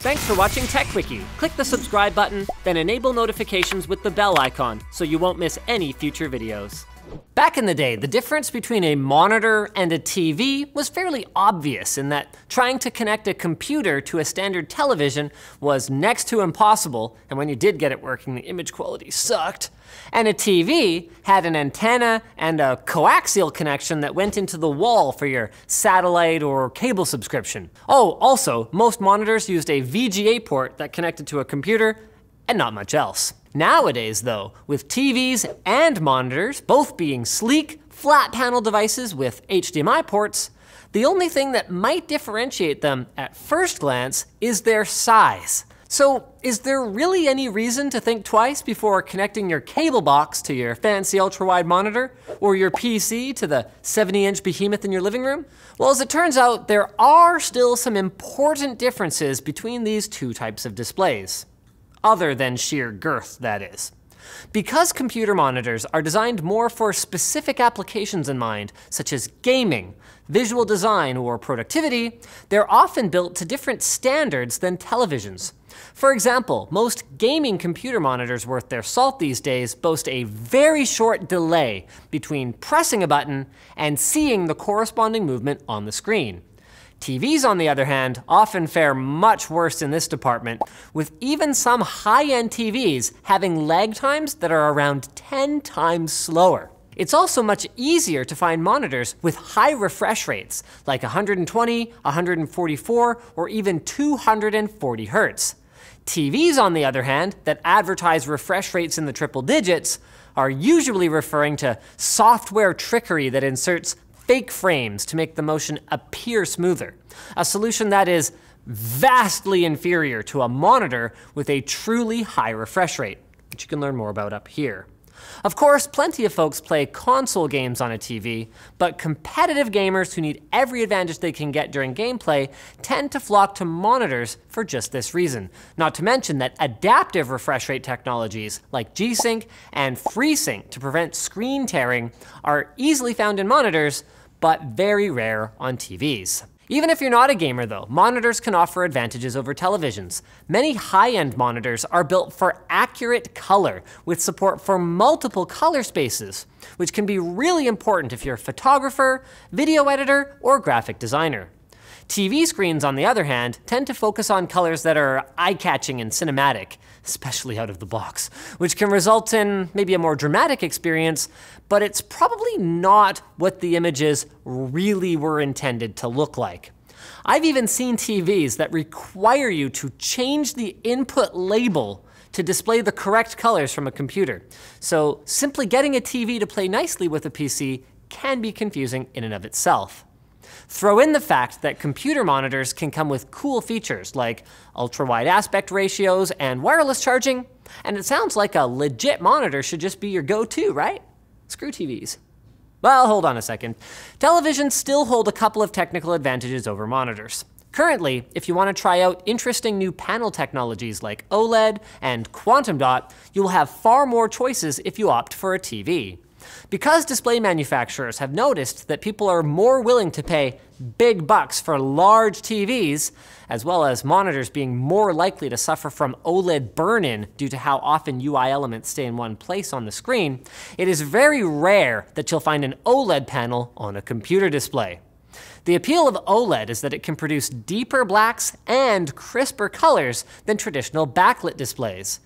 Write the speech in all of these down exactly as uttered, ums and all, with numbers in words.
Thanks for watching Techquickie. Click the subscribe button, then enable notifications with the bell icon so you won't miss any future videos. Back in the day, the difference between a monitor and a T V was fairly obvious in that trying to connect a computer to a standard television was next to impossible, and when you did get it working, the image quality sucked. And a T V had an antenna and a coaxial connection that went into the wall for your satellite or cable subscription. Oh, also, most monitors used a V G A port that connected to a computer, and not much else. Nowadays though, with T Vs and monitors both being sleek, flat panel devices with H D M I ports, the only thing that might differentiate them at first glance is their size. So is there really any reason to think twice before connecting your cable box to your fancy ultra-wide monitor or your P C to the seventy inch behemoth in your living room? Well, as it turns out, there are still some important differences between these two types of displays. Other than sheer girth, that is. Because computer monitors are designed more for specific applications in mind, such as gaming, visual design, or productivity, they're often built to different standards than televisions. For example, most gaming computer monitors worth their salt these days boast a very short delay between pressing a button and seeing the corresponding movement on the screen. T Vs, on the other hand, often fare much worse in this department, with even some high-end T Vs having lag times that are around ten times slower. It's also much easier to find monitors with high refresh rates, like one hundred twenty, one hundred forty-four, or even two hundred forty hertz. T Vs, on the other hand, that advertise refresh rates in the triple digits are usually referring to software trickery that inserts fake frames to make the motion appear smoother, a solution that is vastly inferior to a monitor with a truly high refresh rate, which you can learn more about up here. Of course, plenty of folks play console games on a T V, but competitive gamers who need every advantage they can get during gameplay tend to flock to monitors for just this reason, not to mention that adaptive refresh rate technologies like G-Sync and FreeSync to prevent screen tearing are easily found in monitors, but very rare on T Vs. Even if you're not a gamer though, monitors can offer advantages over televisions. Many high-end monitors are built for accurate color, with support for multiple color spaces, which can be really important if you're a photographer, video editor, or graphic designer. T V screens, on the other hand, tend to focus on colors that are eye-catching and cinematic, especially out of the box, which can result in maybe a more dramatic experience, but it's probably not what the images really were intended to look like. I've even seen T Vs that require you to change the input label to display the correct colors from a computer. So simply getting a T V to play nicely with a P C can be confusing in and of itself. Throw in the fact that computer monitors can come with cool features like ultra-wide aspect ratios and wireless charging, and it sounds like a legit monitor should just be your go-to, right? Screw T Vs. Well, hold on a second. Televisions still hold a couple of technical advantages over monitors. Currently, if you want to try out interesting new panel technologies like OLED and Quantum Dot, you'll have far more choices if you opt for a T V. Because display manufacturers have noticed that people are more willing to pay big bucks for large T Vs, as well as monitors being more likely to suffer from OLED burn-in due to how often U I elements stay in one place on the screen, it is very rare that you'll find an OLED panel on a computer display. The appeal of OLED is that it can produce deeper blacks and crisper colors than traditional backlit displays.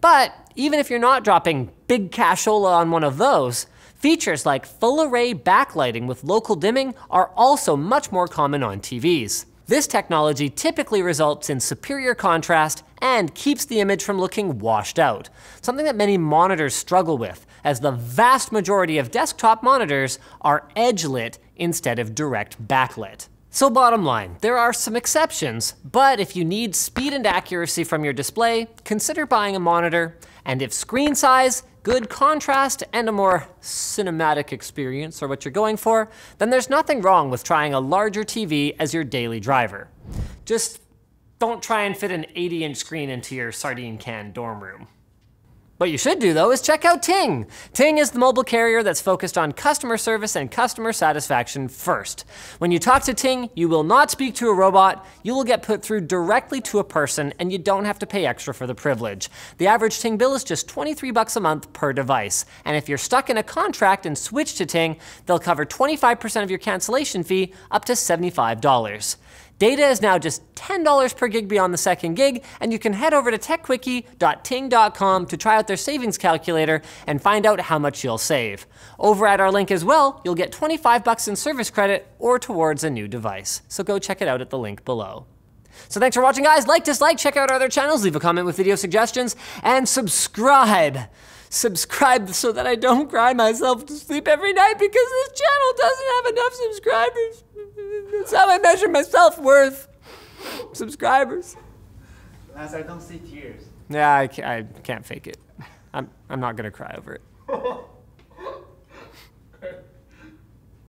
But even if you're not dropping big cashola on one of those, features like full array backlighting with local dimming are also much more common on T Vs. This technology typically results in superior contrast and keeps the image from looking washed out, something that many monitors struggle with, as the vast majority of desktop monitors are edge-lit instead of direct backlit. So bottom line, there are some exceptions, but if you need speed and accuracy from your display, consider buying a monitor, and if screen size, good contrast, and a more cinematic experience are what you're going for, then there's nothing wrong with trying a larger T V as your daily driver. Just don't try and fit an eighty inch screen into your sardine can dorm room. What you should do though is check out Ting. Ting is the mobile carrier that's focused on customer service and customer satisfaction first. When you talk to Ting, you will not speak to a robot, you will get put through directly to a person, and you don't have to pay extra for the privilege. The average Ting bill is just twenty-three bucks a month per device, and if you're stuck in a contract and switch to Ting, they'll cover twenty-five percent of your cancellation fee up to seventy-five dollars. Data is now just ten dollars per gig beyond the second gig, and you can head over to techquickie dot ting dot com to try out their savings calculator and find out how much you'll save. Over at our link as well, you'll get twenty-five bucks in service credit or towards a new device. So go check it out at the link below. So thanks for watching, guys. Like, dislike, check out our other channels, leave a comment with video suggestions, and subscribe. Subscribe so that I don't cry myself to sleep every night because this channel doesn't have enough subscribers. That's how I measure my self-worth. Subscribers. Laz, I don't see tears. Yeah, I can't, I can't fake it. I'm, I'm not gonna cry over it.